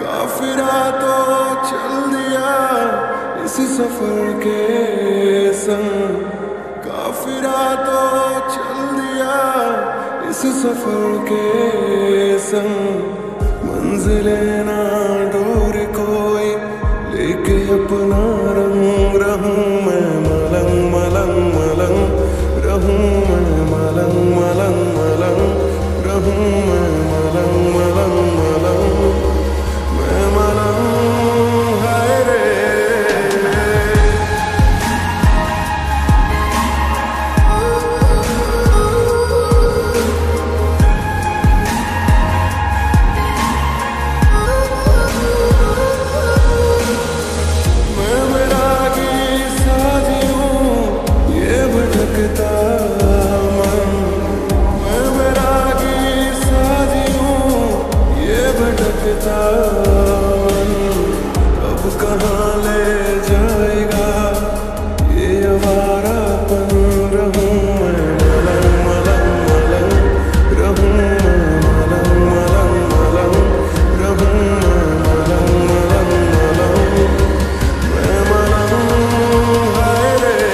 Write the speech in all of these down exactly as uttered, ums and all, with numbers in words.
काफिरा तो चल दिया इस सफर के संग, काफिरा तो चल दिया इस सफर के संग। मंजिले ना डोर कोई लेके अपना रंग रहूं मैं मलंग मलंग मलंग रहूं मैं मलंग मलंग मलंग रहूं मैं मलंग मलंग मलंग अब कहाँ ले जाएगा ये आवारापन, रहूं मैं मलंग मलंग मलंग रहूं मैं मलंग मलंग मलंग रहूं मैं मलंग मलंग मलंग मैं मलंग हाय रे।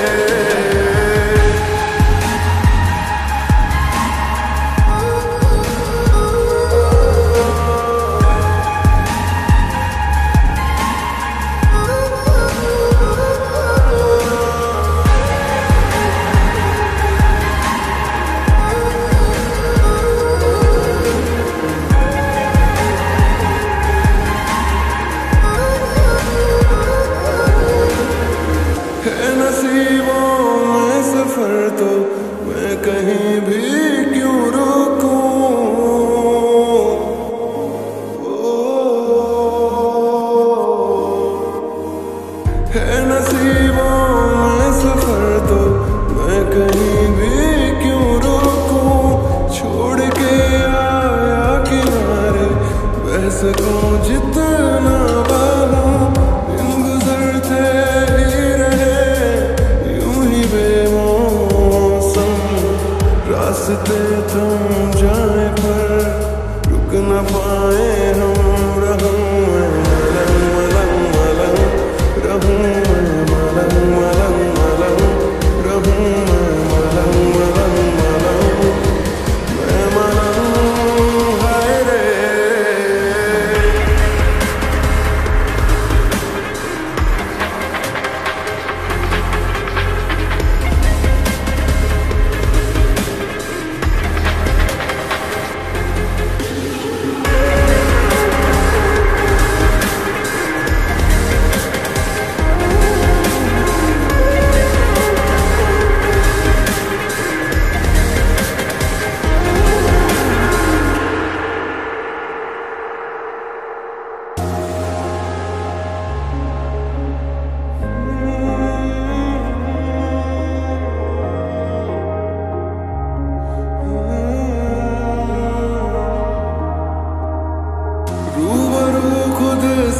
तो मैं कहीं भी क्यों रुकूं, है नसीबों में सफर तो मैं कहीं भी क्यों रुकूं। छोड़ के आया किनारे बह सकूं जितना बनूं, दिन गुजरते ही रहे यूं ही बेमौसम रास्ते तुम जाए पर रुक न पाए हम, रहूं मैं मलंग मलंग मलंग रहूं मैं मलंग मलंग मलंग रहूं मैं मलंग मलंग मलंग मैं मलंग हाय रे।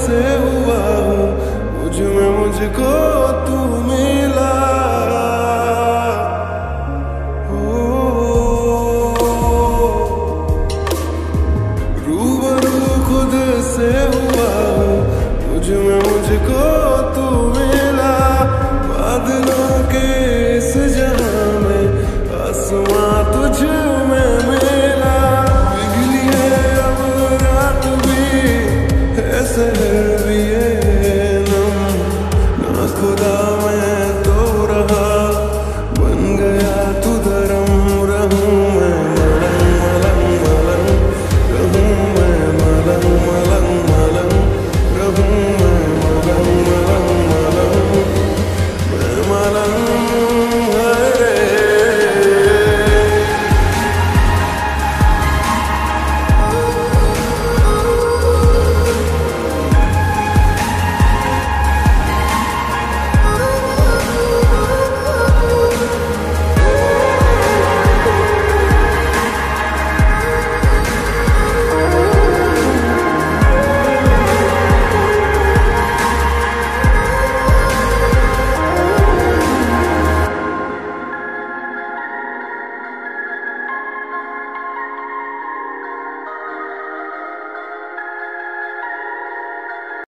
से हुआ हूँ मुझ में मुझको तू मिला हो, रूबरू खुद से हुआ हूँ मुझ में मुझको तू मिला। बादलों के इस जहाँ में आसमां तुझ में मिला, बिगली है अब रात भी सहर भी है।